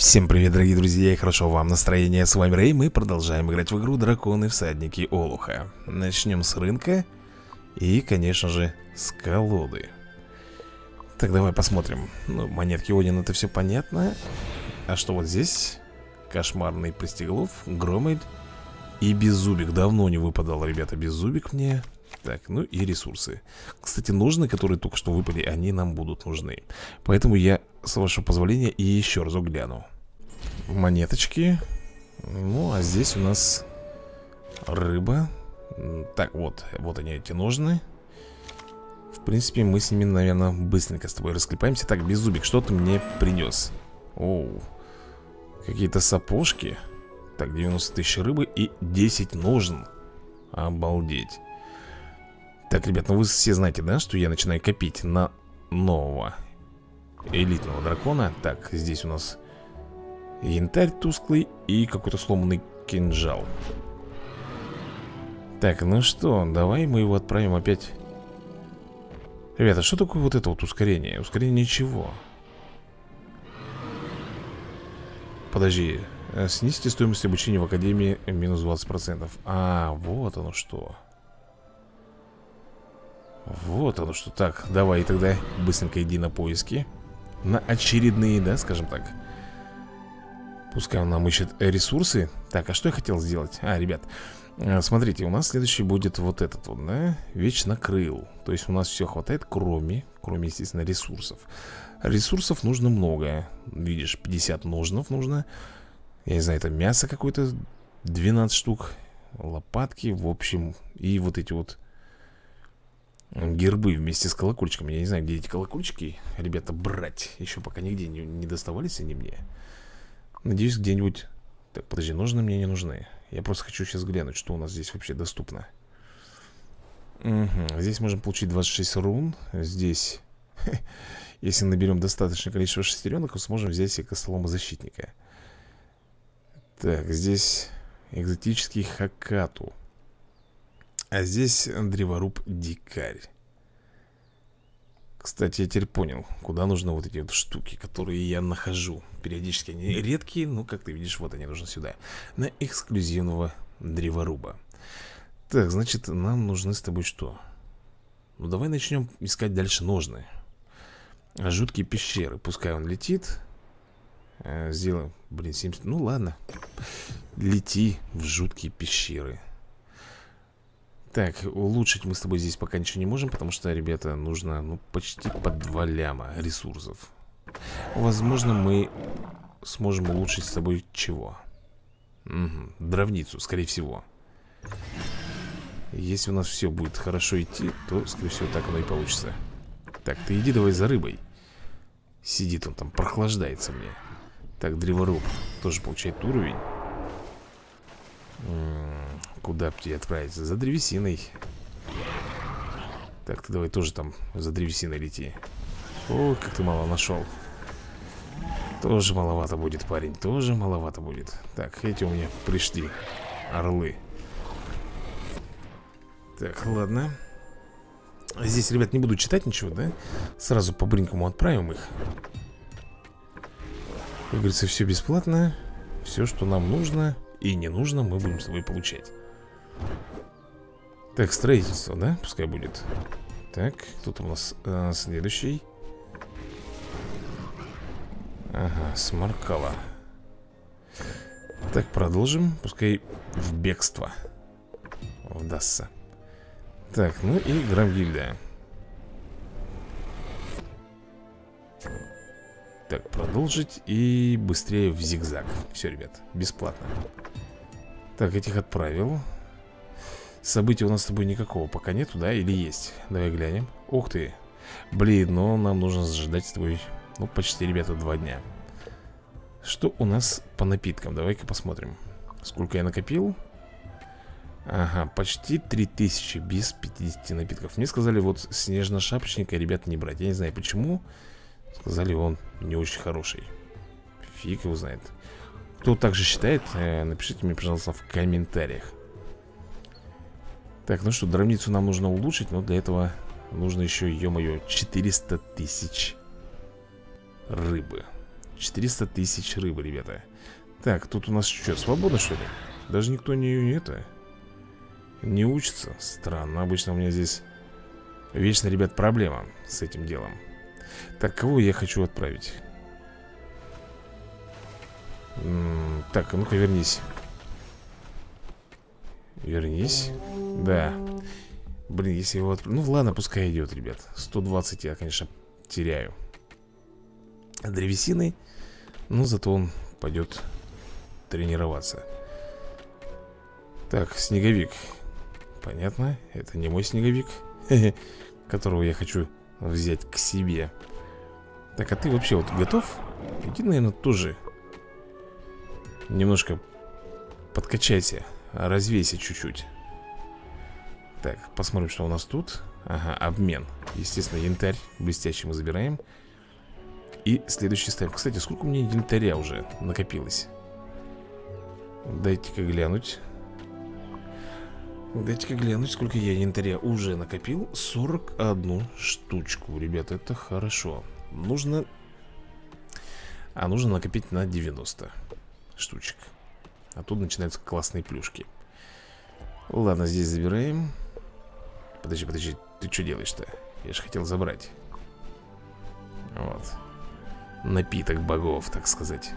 Всем привет, дорогие друзья, и хорошо вам настроение. С вами Рэй, мы продолжаем играть в игру Драконы всадники Олуха. Начнем с рынка и, конечно же, с колоды. Так, давай посмотрим. Ну, монетки Один, это все понятно. А что вот здесь? Кошмарный пристеглов, Громель и Беззубик. Давно не выпадал, ребята, Беззубик мне. Так, ну и ресурсы. Кстати, ножны, которые только что выпали, они нам будут нужны. Поэтому я, с вашего позволения, и еще разок гляну. Монеточки. Ну, а здесь у нас рыба. Так, вот, вот они, эти ножны. В принципе, мы с ними, наверное, быстренько с тобой расклепаемся. Так, Беззубик, что ты мне принес? Оу, какие-то сапожки. Так, 90 тысяч рыбы и 10 ножен. Обалдеть. Так, ребят, ну вы все знаете, да, что я начинаю копить на нового элитного дракона. Так, здесь у нас янтарь тусклый и какой-то сломанный кинжал. Так, ну что, давай мы его отправим опять. Ребята, что такое вот это вот ускорение? Ускорение чего? Подожди, снизьте стоимость обучения в академии минус 20%. А, вот оно что. Вот оно что. Так, давай тогда быстренько иди на поиски. На очередные, да, скажем так. Пускай он нам ищет ресурсы. Так, а что я хотел сделать? А, ребят, смотрите, у нас следующий будет вот этот вот, да? Вечно крыл. То есть у нас все хватает, кроме, естественно, ресурсов. Ресурсов нужно много. Видишь, 50 ножнов нужно. Я не знаю, это мясо какое-то, 12 штук. Лопатки, в общем. И вот эти вот гербы вместе с колокольчиками. Я не знаю, где эти колокольчики, ребята, брать. Еще пока нигде не доставались они мне. Надеюсь, где-нибудь. Так, подожди, ножны мне не нужны. Я просто хочу сейчас глянуть, что у нас здесь вообще доступно. Угу. Здесь можем получить 26 рун. Здесь, если наберем достаточное количество шестеренок, то сможем взять себе Костолома защитника. Так, здесь экзотический хакату. А здесь Древоруб дикарь. Кстати, я теперь понял, куда нужны вот эти вот штуки, которые я нахожу. Периодически они редкие, но, как ты видишь, вот они нужны сюда. На эксклюзивного Древоруба. Так, значит, нам нужны с тобой что? Ну, давай начнем искать дальше ножны. Жуткие пещеры. Пускай он летит. Сделаем, блин, 70... Ну, ладно. Лети в жуткие пещеры. Так, улучшить мы с тобой здесь пока ничего не можем, потому что, ребята, нужно, ну, почти по 2 ляма ресурсов. Возможно, мы сможем улучшить с тобой чего? Угу. Дровницу, скорее всего. Если у нас все будет хорошо идти, то, скорее всего, так оно и получится. Так, ты иди давай за рыбой. Сидит он там, прохлаждается мне. Так, Древоруб тоже получает уровень. Куда бы тебе отправиться? За древесиной. Так, ты давай тоже там за древесиной лети. Ой, как ты мало нашел. Тоже маловато будет, парень. Тоже маловато будет. Так, эти у меня пришли. Орлы. Так, ладно. Здесь, ребят, не буду читать ничего, да? Сразу по-бринкому отправим их. Как говорится, все бесплатно. Все, что нам нужно и не нужно, мы будем с тобой получать. Так, строительство, да? Пускай будет. Так, тут у нас следующий. Ага, Сморкала. Так, продолжим. Пускай в бегство вдастся. Так, ну и Гравильда. Так, продолжить и быстрее в зигзаг. Все, ребят, бесплатно. Так, этих отправил. Событий у нас с тобой никакого пока нету, да? Или есть? Давай глянем. Ух ты! Блин, но нам нужно ждать с тобой, ну, почти, ребята, 2 дня. Что у нас по напиткам? Давай-ка посмотрим. Сколько я накопил? Ага, почти 3000 без 50 напитков. Мне сказали, вот снежно-шапочника, ребята, не брать. Я не знаю, почему. Сказали, он не очень хороший. Фиг его знает. Кто так же считает, напишите мне, пожалуйста, в комментариях. Так, ну что, дровницу нам нужно улучшить. Но для этого нужно еще, ё-моё, 400 тысяч рыбы. 400 тысяч рыбы, ребята. Так, тут у нас что, свободно, что ли? Даже никто не учится. Странно, обычно у меня здесь вечно, ребят, проблема с этим делом. Так, кого я хочу отправить? Так, ну-ка вернись. Вернись. Да. Блин, если его отправить... Ну ладно, пускай идет, ребят. 120 я, конечно, теряю древесины. Но зато он пойдет тренироваться. Так, снеговик. Понятно, это не мой снеговик, которого я хочу взять к себе. Так, а ты вообще вот готов? Иди, наверное, тоже немножко подкачайся, развейся чуть-чуть. Так, посмотрим, что у нас тут. Ага, обмен. Естественно, янтарь блестящий мы забираем. И следующий ставим. Кстати, сколько у меня янтаря уже накопилось? Дайте-ка глянуть. Дайте-ка глянуть, сколько я янтаря уже накопил. 41 штучку. Ребята, это хорошо. Нужно... А нужно накопить на 90 штучек. А тут начинаются классные плюшки. Ладно, здесь забираем. Подожди, подожди, ты что делаешь-то? Я же хотел забрать. Вот. Напиток богов, так сказать.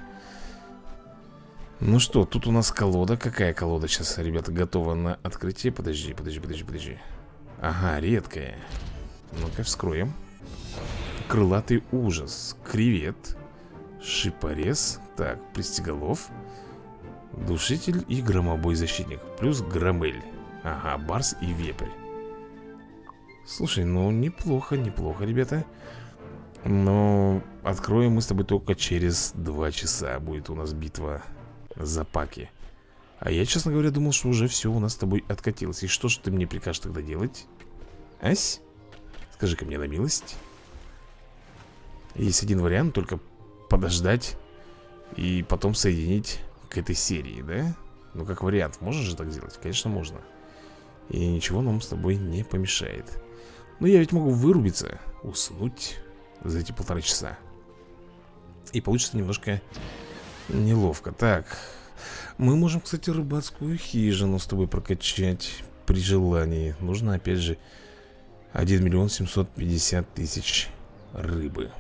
Ну что, тут у нас колода. Какая колода сейчас, ребята, готова на открытие? Подожди, подожди, подожди, подожди. Ага, редкая. Ну-ка, вскроем. Крылатый ужас. Кревет. Шипорез. Так, Плестиголов. Душитель и Громовой защитник. Плюс Громель. Ага, Барс и Вепрь. Слушай, ну неплохо, неплохо, ребята. Но откроем мы с тобой только через 2 часа. Будет у нас битва за паки. А я, честно говоря, думал, что уже все у нас с тобой откатилось. И что же ты мне прикажешь тогда делать? Ась? Скажи-ка мне на милость. Есть один вариант, только подождать и потом соединить к этой серии, да? Ну, как вариант, можно же так сделать? Конечно, можно. И ничего нам с тобой не помешает. Но я ведь могу вырубиться, уснуть за эти 1,5 часа. И получится немножко неловко. Так, мы можем, кстати, рыбацкую хижину с тобой прокачать при желании. Нужно, опять же, 1 750 000 рыбы.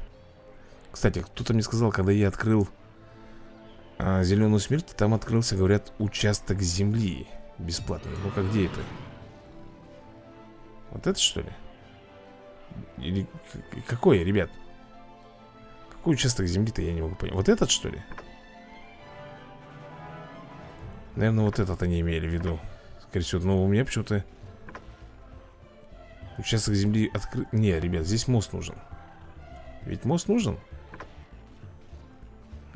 Кстати, кто-то мне сказал, когда я открыл Зеленую смерть, там открылся, говорят, участок земли бесплатный. Ну-ка, где это? Вот это, что ли? Или какой, ребят? Какой участок земли-то, я не могу понять. Вот этот, что ли? Наверное, вот этот они имели в виду. Скорее всего, но у меня почему-то участок земли открыт. Не, ребят, здесь мост нужен. Ведь мост нужен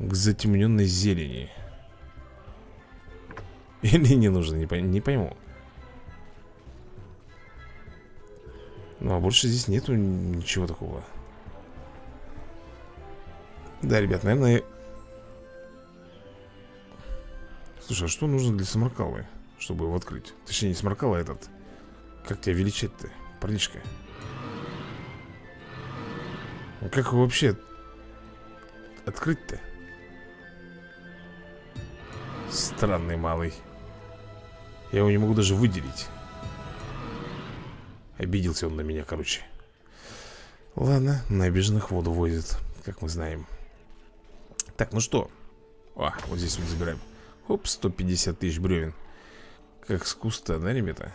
к затемненной зелени. Или не нужно, не пойму. Ну, а больше здесь нету ничего такого. Да, ребят, наверное... Слушай, а что нужно для Сморкалы, чтобы его открыть? Точнее, не Сморкала, а этот... Как тебя величать-то, парнишка? А как его вообще открыть-то? Странный малый. Я его не могу даже выделить. Обиделся он на меня, короче. Ладно, на обиженных воду возят, как мы знаем. Так, ну что? О, вот здесь вот забираем. Оп, 150 тысяч бревен. Как с куста, да, ребята?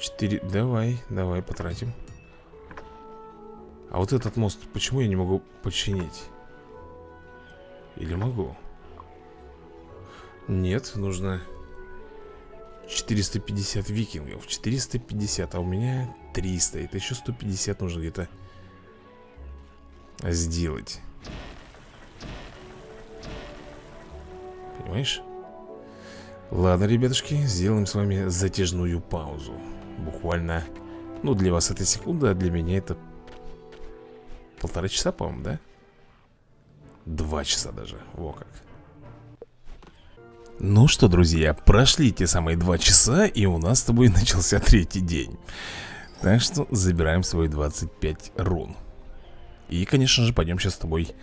4, давай, давай, потратим. А вот этот мост, почему я не могу починить? Или могу? Нет, нужно 450 викингов. 450, а у меня 300. Это еще 150 нужно где-то сделать. Понимаешь? Ладно, ребятушки, сделаем с вами затяжную паузу. Буквально, ну, для вас это секунда, а для меня это 1,5 часа, по-моему, да? 2 часа даже, во как. Ну что, друзья, прошли те самые 2 часа, и у нас с тобой начался 3-й день. Так что забираем свои 25 рун. И, конечно же, пойдем сейчас с тобой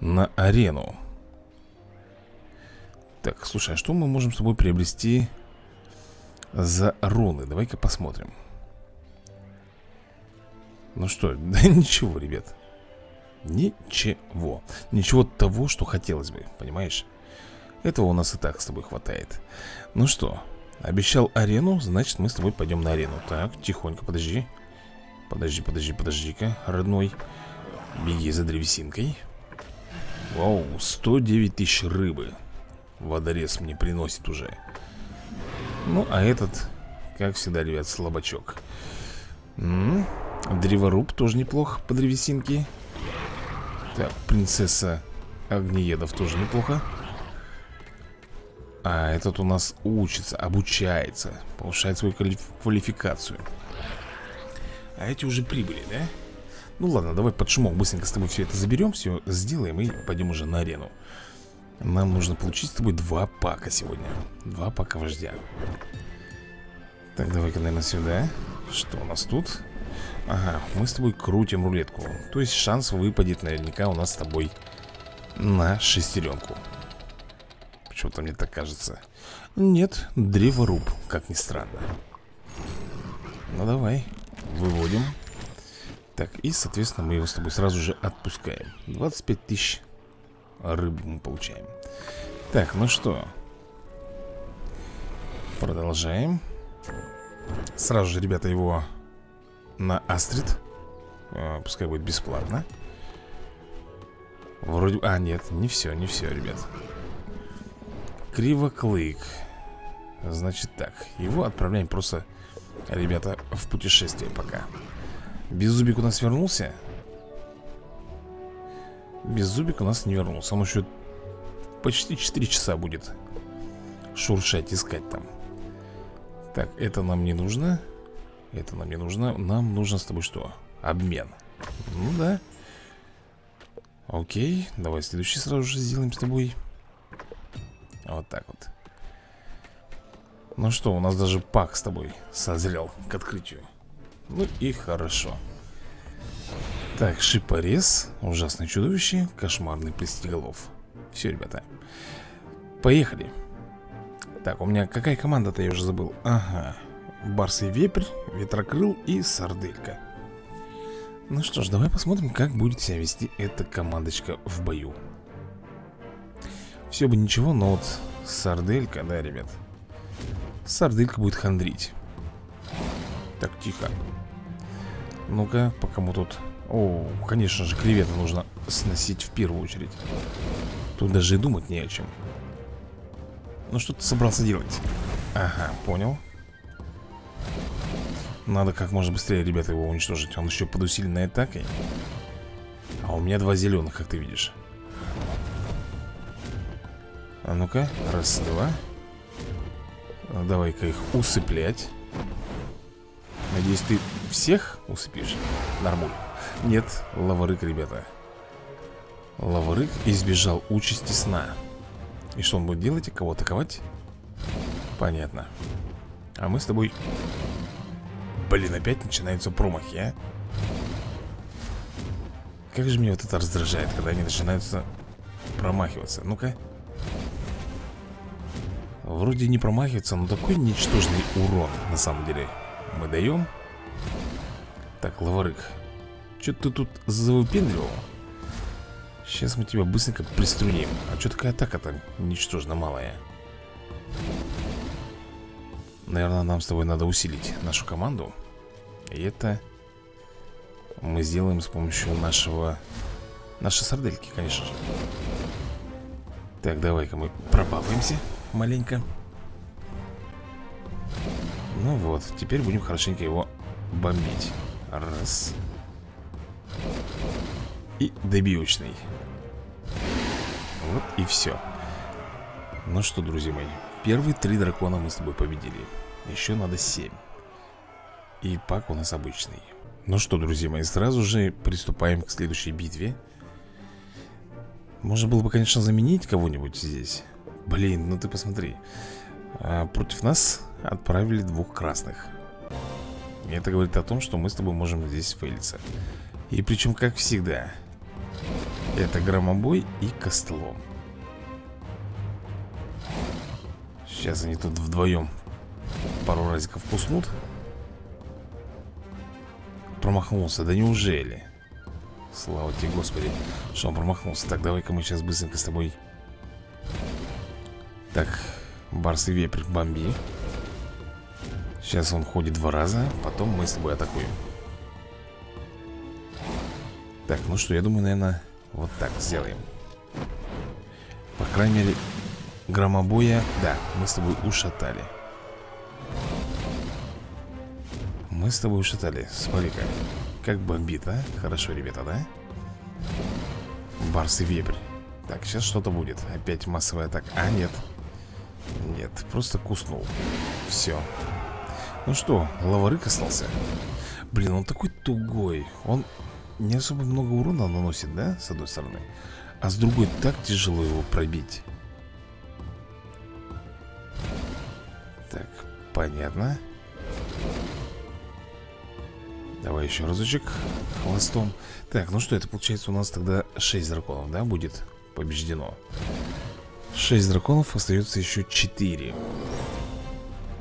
на арену. Так, слушай, а что мы можем с тобой приобрести за руны? Давай-ка посмотрим. Ну что, да ничего, ребят. Ничего. Ничего того, что хотелось бы, понимаешь? Этого у нас и так с тобой хватает. Ну что, обещал арену, значит мы с тобой пойдем на арену. Так, тихонько, подожди. Подожди-ка, родной. Беги за древесинкой. Вау, 109 тысяч рыбы. Водорез мне приносит уже. Ну, а этот, как всегда, ребят, слабачок. Древоруб тоже неплох по древесинке. Так, принцесса огнеедов тоже неплохо. А этот у нас учится, обучается, повышает свою квалификацию. А эти уже прибыли, да? Ну ладно, давай под шумок быстренько с тобой все это заберем, все сделаем и пойдем уже на арену. Нам нужно получить с тобой 2 пака сегодня. 2 пака вождя. Так, давай-ка, наверное, сюда. Что у нас тут? Ага, мы с тобой крутим рулетку. То есть шанс выпадет наверняка у нас с тобой на шестеренку. Почему-то мне так кажется. Нет, древоруб, как ни странно. Ну давай, выводим. Так, и, соответственно, мы его с тобой сразу же отпускаем. 25 тысяч рыбы мы получаем. Так, ну что, продолжаем. Сразу же, ребята, его на астрид. Пускай будет бесплатно. Вроде... А, нет, не все, ребят. Кривоклык. Значит так, его отправляем просто, ребята, в путешествие пока. Беззубик у нас вернулся? Беззубик у нас не вернулся. Он еще почти 4 часа будет шуршать, искать там. Так, это нам не нужно. Это нам не нужно. Нам нужно с тобой что? Обмен. Ну да. Окей, давай следующий сразу же сделаем с тобой. Вот так вот. Ну что, у нас даже пак с тобой созрел к открытию. Ну и хорошо. Так, шипорез, ужасное чудовище, кошмарный пристеглов. Все, ребята, поехали. Так, у меня какая команда-то, я уже забыл. Ага, барс и вепрь, ветрокрыл и сарделька. Ну что ж, давай посмотрим, как будет себя вести эта командочка в бою. Все бы ничего, но вот сарделька, да, ребят, сарделька будет хандрить. Так, тихо. Ну-ка, пока мы тут... О, конечно же, кревета нужно сносить в первую очередь. Тут даже и думать не о чем. Ну что ты собрался делать? Ага, понял. Надо как можно быстрее, ребята, его уничтожить. Он еще под усиленной атакой. А у меня 2 зеленых, как ты видишь. А ну-ка, раз, два. Давай-ка их усыплять. Надеюсь, ты всех усыпишь. Нормуль. Нет, ловарык, ребята. Ловарык избежал участи сна. И что он будет делать? Кого атаковать? Понятно. А мы с тобой... Блин, опять начинаются промахи, а? Как же меня вот это раздражает, когда они начинаются промахиваться. Ну-ка. Вроде не промахиваются, но такой ничтожный урон, на самом деле, мы даем. Так, ловарык, что ты тут завыпендривал? Сейчас мы тебя быстренько приструним. А что такая атака-то ничтожно малая? Наверное, нам с тобой надо усилить нашу команду. И это мы сделаем с помощью нашей сардельки, конечно же. Так, давай-ка мы пробалуемся маленько. Ну вот, теперь будем хорошенько его бомбить. Раз. И добивочный. Вот и все. Ну что, друзья мои, первые 3 дракона мы с тобой победили. Еще надо 7. И пак у нас обычный. Ну что, друзья мои, сразу же приступаем к следующей битве. Можно было бы, конечно, заменить кого-нибудь здесь. Блин, ну ты посмотри. Против нас отправили 2 красных. Это говорит о том, что мы с тобой можем здесь фейлиться. И причем, как всегда, Это Громобой и Костлом. Сейчас они тут вдвоем пару разиков пуснут. Промахнулся, да неужели? Слава тебе, Господи, что он промахнулся. Так, давай-ка мы сейчас быстренько с тобой. Так, Барс и Вепрь, бомби. Сейчас он ходит два раза, потом мы с тобой атакуем. Так, ну что, я думаю, наверное, вот так сделаем. По крайней мере, Громобоя, да, мы с тобой ушатали. Мы с тобой ушатали, смотри-ка. Как бомбит, а? Хорошо, ребята, да? Барс и Вепрь. Так, сейчас что-то будет. Опять массовая атака. А, нет. Нет, просто куснул. Все. Ну что, Ловарык остался. Блин, он такой тугой. Он не особо много урона наносит, да? С одной стороны. А с другой так тяжело его пробить. Так, понятно. Давай еще разочек хвостом. Так, ну что, это получается у нас тогда 6 драконов, да, будет побеждено. 6 драконов, остается еще 4.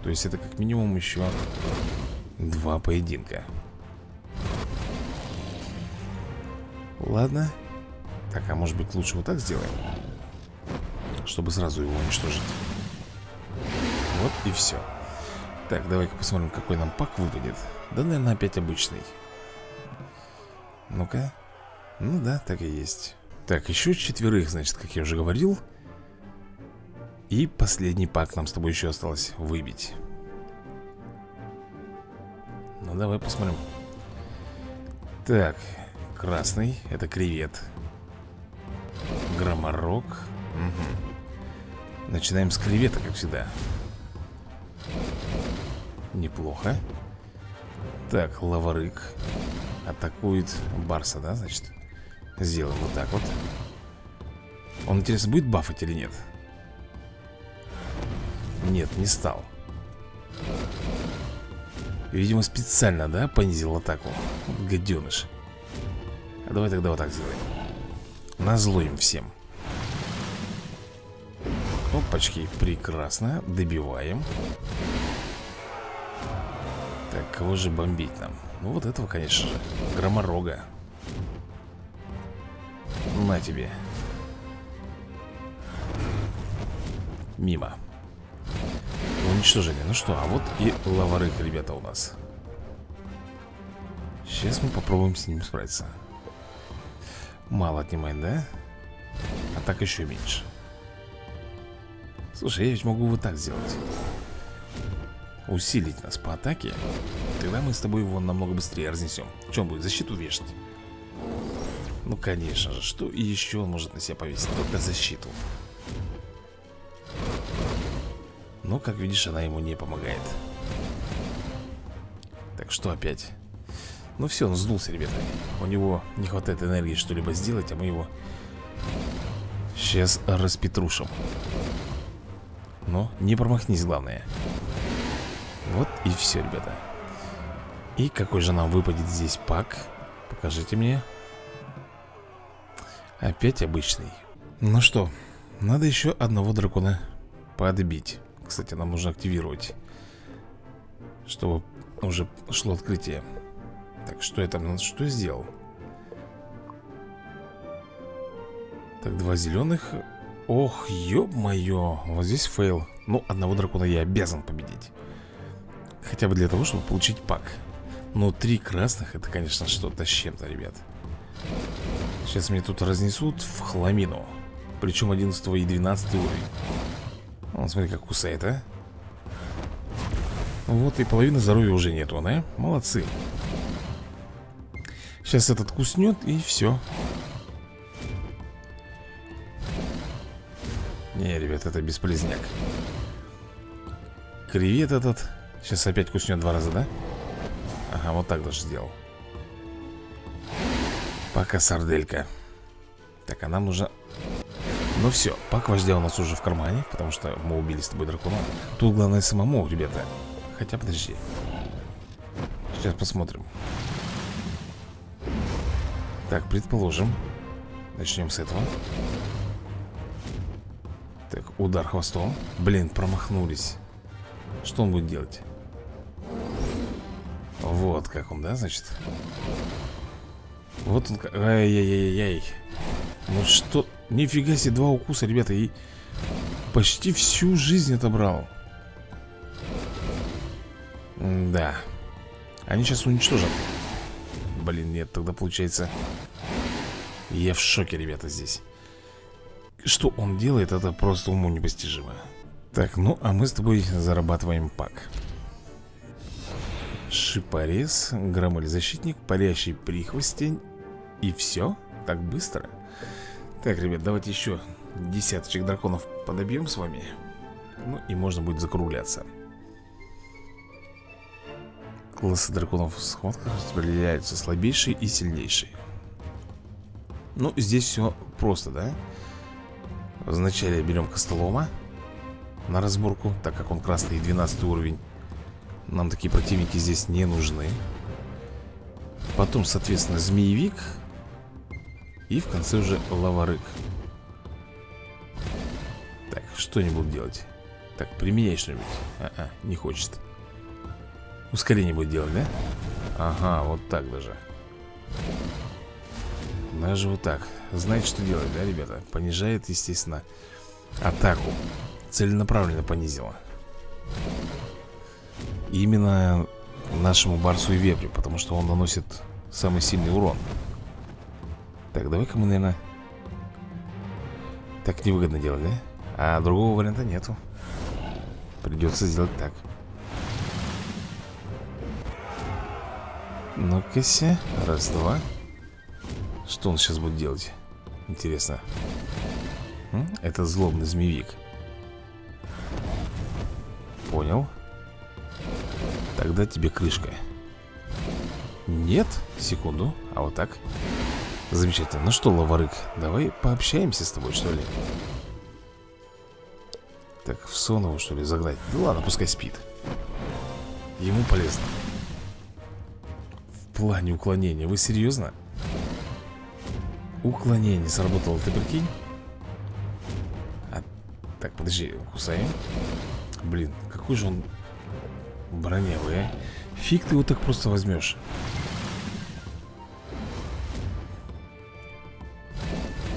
То есть это как минимум еще 2 поединка. Ладно. Так, а может быть лучше вот так сделаем? Чтобы сразу его уничтожить. Вот и все. Так, давай-ка посмотрим, какой нам пак выпадет. Да, наверное, опять обычный. Ну-ка. Ну да, так и есть. Так, еще 4, значит, как я уже говорил. И последний пак нам с тобой еще осталось выбить. Ну, давай посмотрим. Так, красный, это кревет. Громорок. Угу. Начинаем с кревета, как всегда. Неплохо. Так, Ловарык атакует Барса, да, значит? Сделаем вот так вот. Он, интересно, будет бафать или нет? Нет, не стал. Видимо, специально, да, понизил атаку. Гаденыш. А давай тогда вот так сделаем. Назло им всем. Опачки, прекрасно. Добиваем. Так, кого же бомбить нам? Ну, вот этого, конечно же. Громорога. На тебе. Мимо. Уничтожили. Ну что, а вот и Ловарык, ребята, у нас. Сейчас мы попробуем с ним справиться. Мало отнимаем, да? А так еще меньше. Слушай, я ведь могу вот так сделать. Усилить нас по атаке. Тогда мы с тобой его намного быстрее разнесем. В чем будет? Защиту вешать? Ну, конечно же. Что еще он может на себя повесить? Только защиту. Но, как видишь, она ему не помогает. Так, что опять? Ну все, он сдулся, ребята. У него не хватает энергии что-либо сделать. А мы его сейчас распетрушим. Но не промахнись, главное. Вот и все, ребята. И какой же нам выпадет здесь пак? Покажите мне. Опять обычный. Ну что, надо еще одного дракона подбить. Кстати, нам нужно активировать, чтобы уже шло открытие. Так, что я там, что сделал? Так, 2 зеленых. Ох, ё-моё. Вот здесь фейл. Ну, одного дракона я обязан победить. Хотя бы для того, чтобы получить пак. Но 3 красных, это, конечно, что-то с чем-то, ребят. Сейчас меня тут разнесут в хламину. Причем 11 и 12 уровень. Вон, смотри, как кусает, а. Вот и половины здоровья уже нету, да? Молодцы. Сейчас этот куснет, и все. Не, ребят, это бесполезняк. Кревет этот. Сейчас опять куснет 2 раза, да? Ага, вот так даже сделал. Пока, сарделька. Так, а нам нужно... Ну все, пак вождя у нас уже в кармане, потому что мы убили с тобой дракона. Тут главное самому, ребята. Хотя, подожди. Сейчас посмотрим. Так, предположим. Начнем с этого. Так, удар хвостом. Блин, промахнулись. Что он будет делать? Вот как он, да, значит? Вот он... Ай-яй-яй-яй. Ну что... Нифига себе, два укуса, ребята. И почти всю жизнь отобрал. Да. Они сейчас уничтожат. Блин, нет, тогда получается... Я в шоке, ребята, здесь. Что он делает, это просто уму непостижимо. Так, ну, а мы с тобой зарабатываем пак. Шипорез, Громель защитник, Парящий прихвостень. И все? Так быстро? Так, ребят, давайте еще десяточек драконов подобьем с вами. Ну, и можно будет закругляться. Классы драконов в схватках распределяются: слабейшие и сильнейшие. Ну, здесь все просто, да? Вначале берем Костолома на разборку, так как он красный и 12 уровень. Нам такие противники здесь не нужны. Потом, соответственно, Змеевик. И в конце уже Ловарык. Так, что они будут делать? Так, применяй что-нибудь. А-а, не хочет. Ускорение будет делать, да? Ага, вот так даже. Даже вот так. Знаете, что делать, да, ребята? Понижает, естественно, атаку. Целенаправленно понизила. Именно нашему Барсу и Вепрю, потому что он наносит самый сильный урон. Так, давай-ка мы, наверное... Так невыгодно делать, да? А другого варианта нету. Придется сделать так. Ну-кася. Раз, два. Что он сейчас будет делать? Интересно. Это злобный змеевик. Понял. Тогда тебе крышка. Нет? Секунду. А вот так. Замечательно. Ну что, Ловарык, давай пообщаемся с тобой, что ли? Так, в сон его, что ли, загнать? Да ладно, пускай спит. Ему полезно. В плане уклонения. Вы серьезно? Уклонение сработало, ты прикинь? А, так, подожди, кусаем. Блин, какой же он броневый, а? Фиг ты его так просто возьмешь.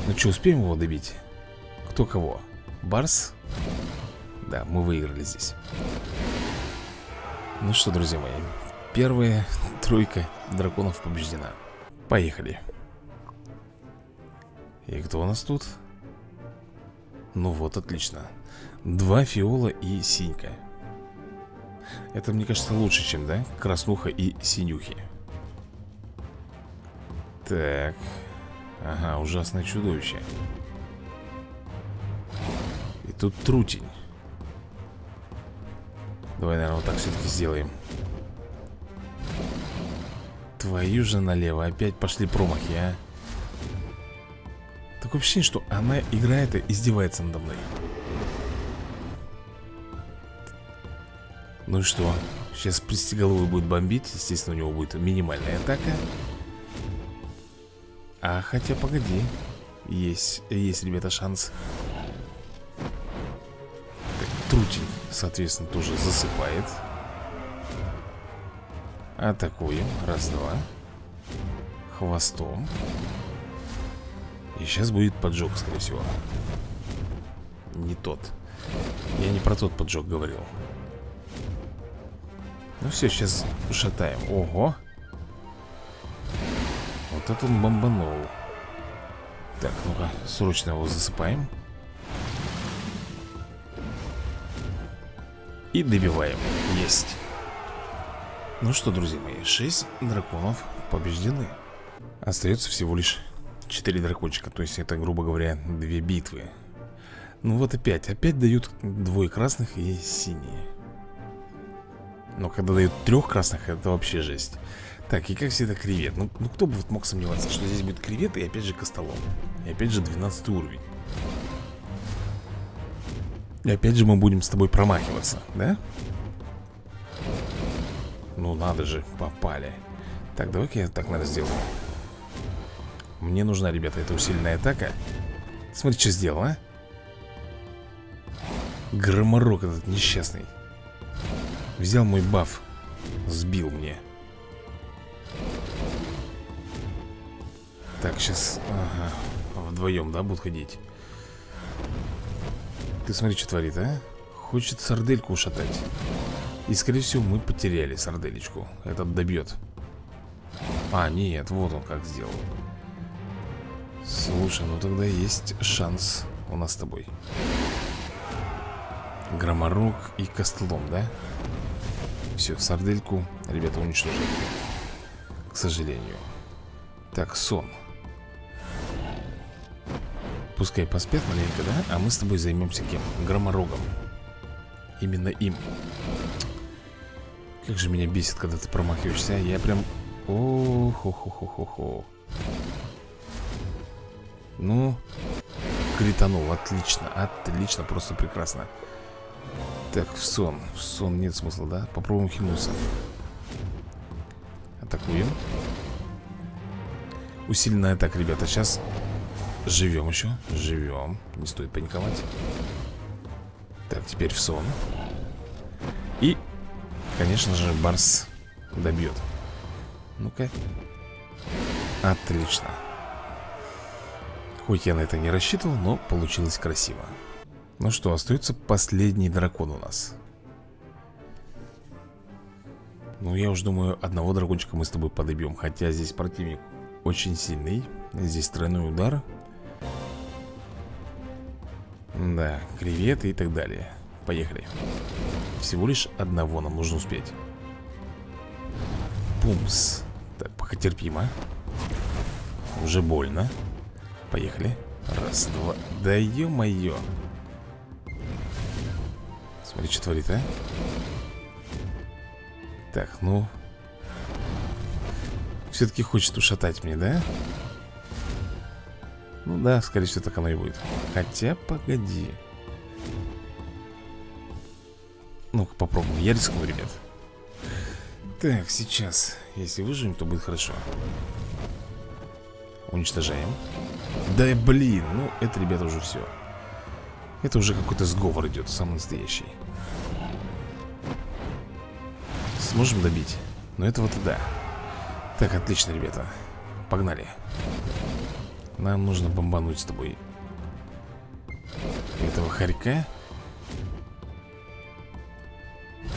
Ну что, успеем его добить? Кто кого? Барс? Да, мы выиграли здесь. Ну что, друзья мои, первая тройка драконов побеждена. Поехали. И кто у нас тут? Ну вот, отлично. Два фиола и синька. Это, мне кажется, лучше, чем, да? Краснуха и синюхи. Так. Ага, ужасное чудовище. И тут трутень. Давай, наверное, вот так все-таки сделаем. Твою же налево. Опять пошли промахи, а. Такое ощущение, что она играет и издевается надо мной. Ну и что? Сейчас пристеголовый будет бомбить. Естественно, у него будет минимальная атака. А хотя, погоди. Есть, ребята, шанс. Так, трутень, соответственно, тоже засыпает. Атакуем. Раз, два. Хвостом. И сейчас будет поджог, скорее всего. Не тот. Я не про тот поджог говорил. Ну все, сейчас шатаем. Ого. Вот это он бомбанул. Так, ну-ка, срочно его засыпаем. И добиваем. Есть. Ну что, друзья мои, 6 драконов побеждены. Остается всего лишь 4 дракончика, то есть это, грубо говоря, 2 битвы. Ну вот опять. Опять дают двое красных и синие. Но когда дают 3 красных, это вообще жесть. Так, и как всегда кревет. Ну кто бы вот мог сомневаться, что здесь будет кревет и опять же костолом. И опять же 12 уровень. И опять же мы будем с тобой промахиваться, да? Ну надо же, попали. Так, давай-ка я так, наверное, сделаю. Мне нужна, ребята, эта усиленная атака. Смотри, что сделал, а? Громорок этот несчастный. Взял мой баф. Сбил мне. Так, сейчас... Ага. Вдвоем, да, будут ходить? Ты смотри, что творит, а? Хочет сардельку ушатать. И, скорее всего, мы потеряли сарделечку. Этот добьет. А, нет, вот он как сделал. Слушай, ну тогда есть шанс у нас с тобой. Громорок и костлом, да? Все, сардельку, ребята, уничтожили. К сожалению. Так, сон. Пускай поспят маленько, да? А мы с тобой займемся кем? Громорогом. Именно им. Как же меня бесит, когда ты промахиваешься. Я прям... О-хо-хо-хо-хо-хо. Ну, кританул, отлично, отлично, просто прекрасно. Так, в сон нет смысла, да? Попробуем хинуться. Атакуем. Усиленная атака, ребята, сейчас живем еще, живем. Не стоит паниковать. Так, теперь в сон. И, конечно же, барс добьет. Ну-ка. Отлично. Хоть я на это не рассчитывал, но получилось красиво. Ну что, остается последний дракон у нас. Ну, я уж думаю, одного дракончика мы с тобой подобьем. Хотя здесь противник очень сильный. Здесь тройной удар. Да, креветы и так далее. Поехали. Всего лишь одного нам нужно успеть. Пумс. Так, пока терпимо. Уже больно. Поехали. Раз, два. Да ё-моё. Смотри, что творит, а? Так, ну. Все-таки хочет ушатать мне, да? Ну да, скорее всего, так оно и будет. Хотя, погоди. Ну-ка, попробуем. Я рискну, ребят. Так, сейчас. Если выживем, то будет хорошо. Уничтожаем. Да блин, ну это, ребята, уже все. Это уже какой-то сговор идет, самый настоящий. Сможем добить? Но это вот и да. Так, отлично, ребята. Погнали. Нам нужно бомбануть с тобой этого хорька.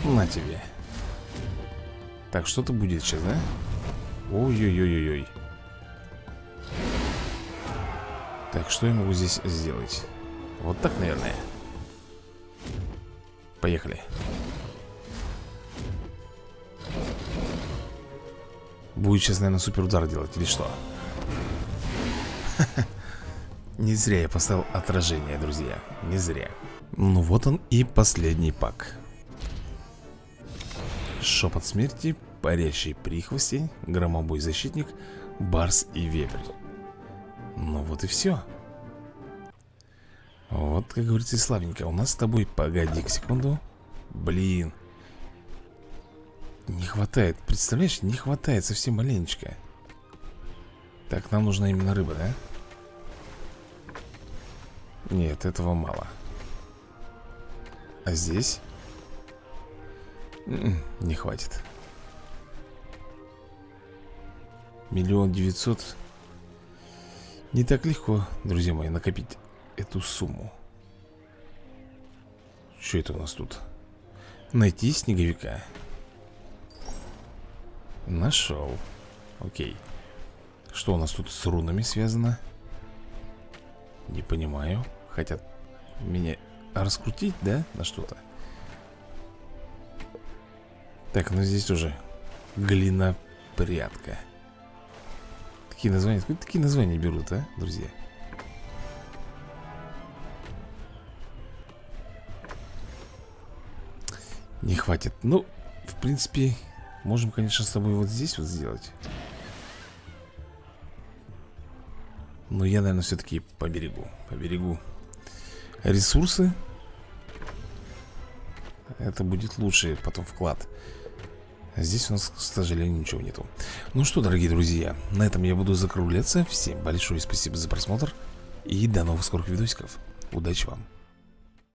На тебе. Так, что-то будет сейчас, да? Ой-ой-ой-ой-ой. Так, что я могу здесь сделать? Вот так, наверное. Поехали. Будет сейчас, наверное, супер удар делать, или что? Не зря я поставил отражение, друзья. Не зря. Ну вот он и последний пак. Шепот смерти, парящий прихвостень, громобой защитник, барс и вепрь. Ну вот и все. Вот, как говорится, славненько. У нас с тобой, погоди секунду. Блин. Не хватает, представляешь, не хватает совсем маленечко. Так, нам нужна именно рыба, да? Нет, этого мало. А здесь? Не хватит. 1 900 000. Не так легко, друзья мои, накопить эту сумму. Что это у нас тут? Найти снеговика. Нашел. Окей. Что у нас тут с рунами связано? Не понимаю. Хотят меня раскрутить, да? На что-то. Так, ну здесь уже глинопрядка. Такие названия, откуда такие названия берут, а, друзья? Не хватит. Ну, в принципе, можем, конечно, с тобой вот здесь вот сделать. Но я, наверное, все-таки поберегу ресурсы. Это будет лучший потом вклад. Здесь у нас, к сожалению, ничего нету. Ну что, дорогие друзья, на этом я буду закругляться. Всем большое спасибо за просмотр. И до новых скорых видосиков. Удачи вам.